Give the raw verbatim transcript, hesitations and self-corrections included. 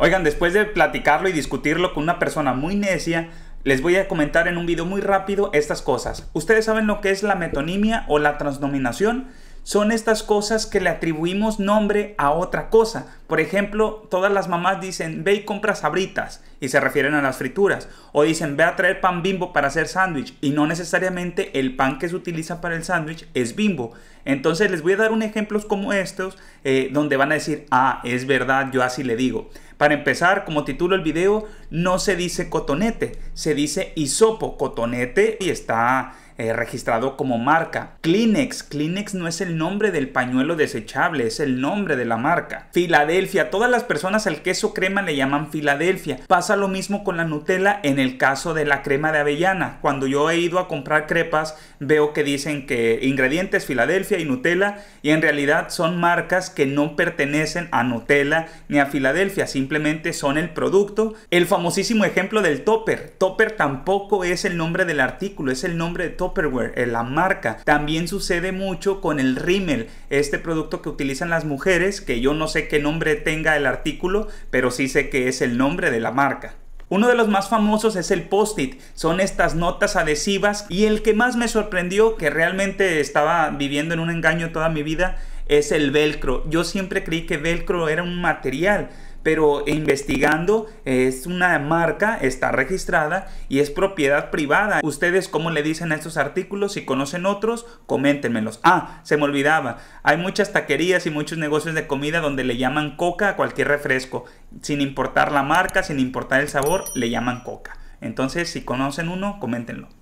Oigan, después de platicarlo y discutirlo con una persona muy necia, les voy a comentar en un video muy rápido estas cosas. ¿Ustedes saben lo que es la metonimia o la transnominación? Son estas cosas que le atribuimos nombre a otra cosa. Por ejemplo, todas las mamás dicen, ve y compra Sabritas, y se refieren a las frituras. O dicen, ve a traer pan Bimbo para hacer sándwich, y no necesariamente el pan que se utiliza para el sándwich es Bimbo. Entonces les voy a dar un ejemplos como estos, eh, donde van a decir, ah, es verdad, yo así le digo. Para empezar, como título el video, no se dice cotonete, se dice hisopo. Cotonete y está eh, registrado como marca. Kleenex, Kleenex no es el nombre del pañuelo desechable, es el nombre de la marca. Filadelfia, todas las personas al queso crema le llaman Filadelfia. Pasa lo mismo con la Nutella en el caso de la crema de avellana. Cuando yo he ido a comprar crepas, veo que dicen que ingredientes Filadelfia y Nutella, y en realidad son marcas que no pertenecen a Nutella ni a Filadelfia, simplemente Simplemente son el producto. El famosísimo ejemplo del topper. Topper tampoco es el nombre del artículo, es el nombre de Tupperware, la marca. También sucede mucho con el rímel, este producto que utilizan las mujeres, que yo no sé qué nombre tenga el artículo, pero sí sé que es el nombre de la marca. Uno de los más famosos es el Post-it, son estas notas adhesivas, y el que más me sorprendió, que realmente estaba viviendo en un engaño toda mi vida, es el Velcro. Yo siempre creí que Velcro era un material, pero investigando, es una marca, está registrada y es propiedad privada. ¿Ustedes cómo le dicen a estos artículos? Si conocen otros, coméntenmelos. Ah, se me olvidaba. Hay muchas taquerías y muchos negocios de comida donde le llaman coca a cualquier refresco. Sin importar la marca, sin importar el sabor, le llaman coca. Entonces, si conocen uno, coméntenlo.